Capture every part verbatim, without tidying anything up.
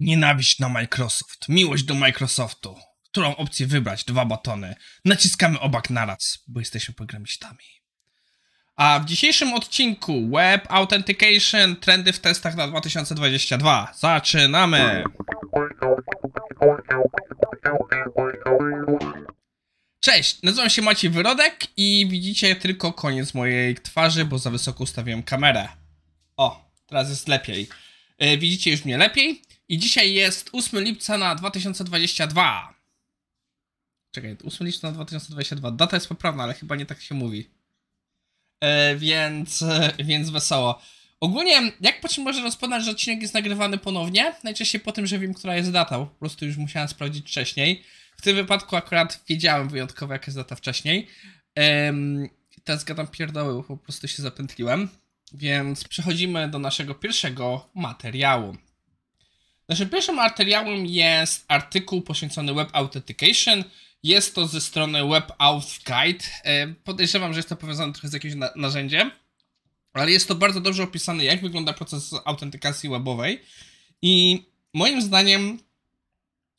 Nienawiść na Microsoft, miłość do Microsoftu. Którą opcję wybrać? Dwa batony. Naciskamy obak naraz, bo jesteśmy programistami. A w dzisiejszym odcinku Web Authentication, trendy w testach na dwa tysiące dwudziesty drugi. Zaczynamy! Cześć, nazywam się Maciej Wyrodek i widzicie tylko koniec mojej twarzy, bo za wysoko ustawiłem kamerę. O, teraz jest lepiej. Widzicie już mnie lepiej. I dzisiaj jest ósmego lipca na dwa tysiące dwudziesty drugi. Czekaj, ósmego lipca na dwa tysiące dwudziesty drugi. Data jest poprawna, ale chyba nie tak się mówi. E, więc, e, więc wesoło. Ogólnie, jak po czym może rozpoznać, że odcinek jest nagrywany ponownie? Najczęściej po tym, że wiem, która jest data. Po prostu już musiałem sprawdzić wcześniej. W tym wypadku akurat wiedziałem wyjątkowo, jaka jest data wcześniej. Ehm, teraz gadam pierdoły, bo po prostu się zapętliłem. Więc przechodzimy do naszego pierwszego materiału. Naszym pierwszym materiałem jest artykuł poświęcony Web Authentication. Jest to ze strony WebAuth Guide. Podejrzewam, że jest to powiązane trochę z jakimś na narzędziem, ale jest to bardzo dobrze opisane, jak wygląda proces autentykacji webowej. I moim zdaniem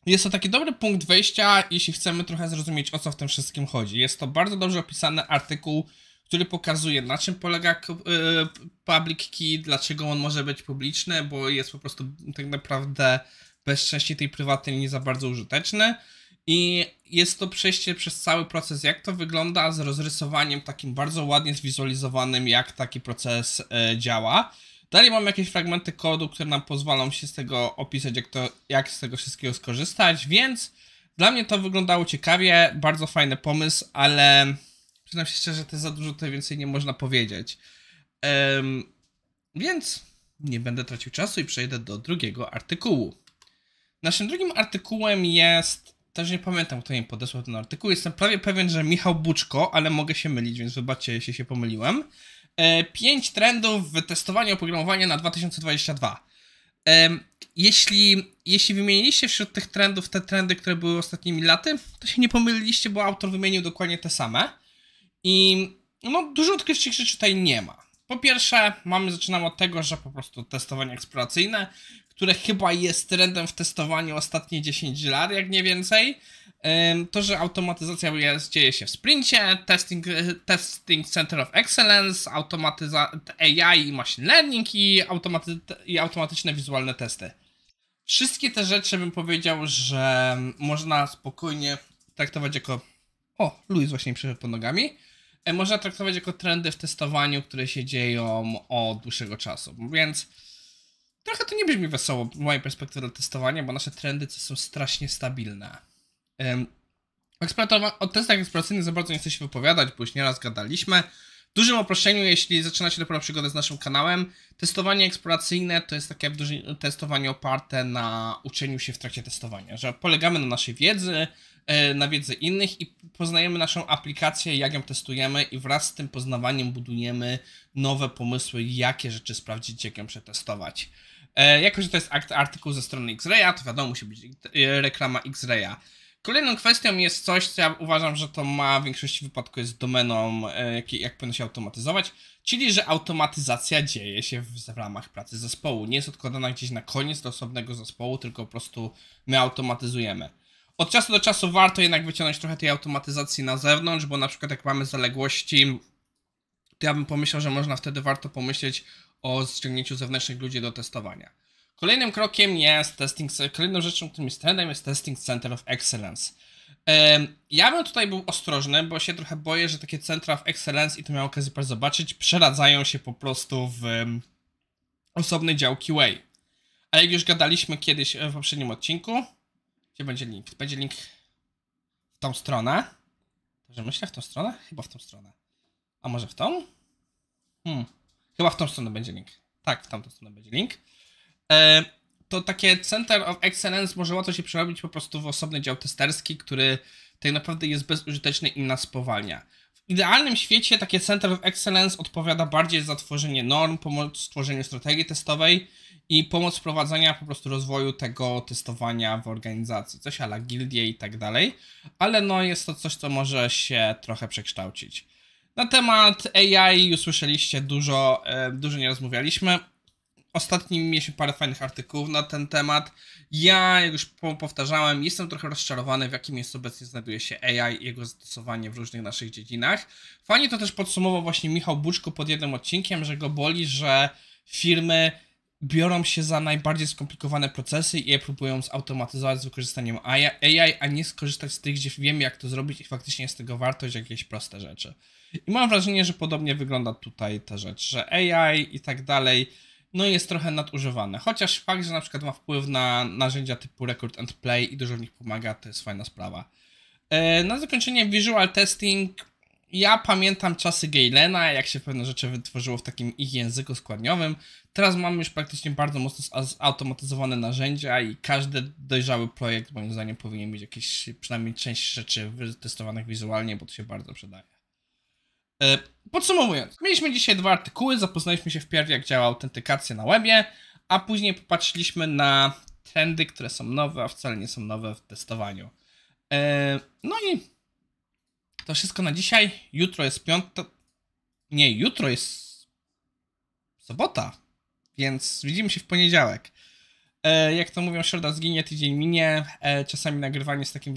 jest to taki dobry punkt wejścia, jeśli chcemy trochę zrozumieć, o co w tym wszystkim chodzi. Jest to bardzo dobrze opisany artykuł, który pokazuje, na czym polega public key, dlaczego on może być publiczny, bo jest po prostu tak naprawdę bez części tej prywatnej nie za bardzo użyteczny. I jest to przejście przez cały proces, jak to wygląda, z rozrysowaniem takim bardzo ładnie zwizualizowanym, jak taki proces y, działa. Dalej mamy jakieś fragmenty kodu, które nam pozwolą się z tego opisać, jak, to, jak z tego wszystkiego skorzystać, więc dla mnie to wyglądało ciekawie, bardzo fajny pomysł, ale przyznam się szczerze, że to jest za dużo, to więcej nie można powiedzieć. Ym, więc nie będę tracił czasu i przejdę do drugiego artykułu. Naszym drugim artykułem jest... Też nie pamiętam, kto mi podesłał ten artykuł. Jestem prawie pewien, że Michał Buczko, ale mogę się mylić, więc wybaczcie, jeśli się pomyliłem. E, pięć trendów w testowaniu oprogramowania na dwa tysiące dwudziesty drugi. E, jeśli, jeśli wymieniliście wśród tych trendów te trendy, które były ostatnimi laty, to się nie pomyliliście, bo autor wymienił dokładnie te same. I no, dużo odkrywczych rzeczy tutaj nie ma. Po pierwsze, mamy zaczynamy od tego, że po prostu testowanie eksploracyjne, które chyba jest trendem w testowaniu ostatnie dziesięć lat, jak nie więcej. To, że automatyzacja dzieje się w sprincie, testing, testing Center of Excellence, A I i Machine Learning i, automaty i automatyczne wizualne testy. Wszystkie te rzeczy bym powiedział, że można spokojnie traktować jako... O, Luis właśnie przyszedł pod nogami. Można traktować jako trendy w testowaniu, które się dzieją od dłuższego czasu, więc... Trochę to nie brzmi wesoło z mojej perspektywy testowania, bo nasze trendy to są strasznie stabilne. Ym, o testach eksploracyjnych za bardzo nie chcę się wypowiadać, bo już nieraz gadaliśmy. W dużym uproszczeniu, jeśli zaczynacie dopiero przygodę z naszym kanałem, testowanie eksploracyjne to jest takie testowanie oparte na uczeniu się w trakcie testowania, że polegamy na naszej wiedzy, yy, na wiedzy innych i poznajemy naszą aplikację, jak ją testujemy i wraz z tym poznawaniem budujemy nowe pomysły, jakie rzeczy sprawdzić, jak ją przetestować. Jako, że to jest artykuł ze strony X R E A, to wiadomo, musi być reklama X R E A. Kolejną kwestią jest coś, co ja uważam, że to ma w większości wypadków jest domeną, jak, jak powinno się automatyzować, czyli, że automatyzacja dzieje się w, w ramach pracy zespołu. Nie jest odkładana gdzieś na koniec do osobnego zespołu, tylko po prostu my automatyzujemy. Od czasu do czasu warto jednak wyciągnąć trochę tej automatyzacji na zewnątrz, bo na przykład jak mamy zaległości, to ja bym pomyślał, że można wtedy warto pomyśleć o ściągnięciu zewnętrznych ludzi do testowania. Kolejnym krokiem jest testing, kolejną rzeczą, którym jest trendem, jest testing Center of Excellence. Ja bym tutaj był ostrożny, bo się trochę boję, że takie Centra of Excellence, i to miałem okazję zobaczyć, przeradzają się po prostu w osobny dział Q A. A jak już gadaliśmy kiedyś w poprzednim odcinku, gdzie będzie link? Będzie link w tą stronę. Że myślę w tą stronę? Chyba w tą stronę. A może w tą? Hmm. Chyba w tą stronę będzie link. Tak, w tamtą stronę będzie link. E, to takie Center of Excellence może łatwo się przerobić po prostu w osobny dział testerski, który tak naprawdę jest bezużyteczny i nas spowalnia. W idealnym świecie takie Center of Excellence odpowiada bardziej za tworzenie norm, pomoc w stworzeniu strategii testowej i pomoc w prowadzeniu po prostu rozwoju tego testowania w organizacji. Coś a la gildie i tak dalej. Ale no jest to coś, co może się trochę przekształcić. Na temat A I już słyszeliście dużo, dużo nie rozmawialiśmy. Ostatnio mieliśmy parę fajnych artykułów na ten temat. Ja, jak już powtarzałem, jestem trochę rozczarowany, w jakim miejscu obecnie znajduje się A I i jego zastosowanie w różnych naszych dziedzinach. Fajnie to też podsumował właśnie Michał Buczko pod jednym odcinkiem, że go boli, że firmy biorą się za najbardziej skomplikowane procesy i je próbują zautomatyzować z wykorzystaniem A I, a nie skorzystać z tych, gdzie wiemy, jak to zrobić i faktycznie jest z tego wartość, jakieś proste rzeczy. I mam wrażenie, że podobnie wygląda tutaj ta rzecz, że A I i tak dalej, no jest trochę nadużywane. Chociaż fakt, że na przykład ma wpływ na narzędzia typu Record and Play i dużo w nich pomaga, to jest fajna sprawa. Na zakończenie Visual Testing. Ja pamiętam czasy Gailena, jak się pewne rzeczy wytworzyło w takim ich języku składniowym. Teraz mamy już praktycznie bardzo mocno zautomatyzowane narzędzia i każdy dojrzały projekt, moim zdaniem, powinien mieć jakieś, przynajmniej część rzeczy wytestowanych wizualnie, bo to się bardzo przydaje. Podsumowując, mieliśmy dzisiaj dwa artykuły, zapoznaliśmy się wpierw, jak działa autentykacja na webie, a później popatrzyliśmy na trendy, które są nowe, a wcale nie są nowe w testowaniu. No i to wszystko na dzisiaj. Jutro jest piątek. Nie, jutro jest sobota, więc widzimy się w poniedziałek. Jak to mówią, środa zginie, tydzień minie. Czasami nagrywanie z takim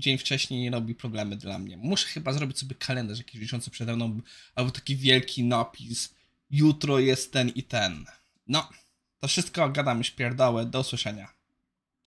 dzień wcześniej robi problemy dla mnie. Muszę chyba zrobić sobie kalendarz jakiś wiszący przede mną, albo taki wielki napis. Jutro jest ten i ten. No, to wszystko. Gadamy śpierdoły. Do usłyszenia.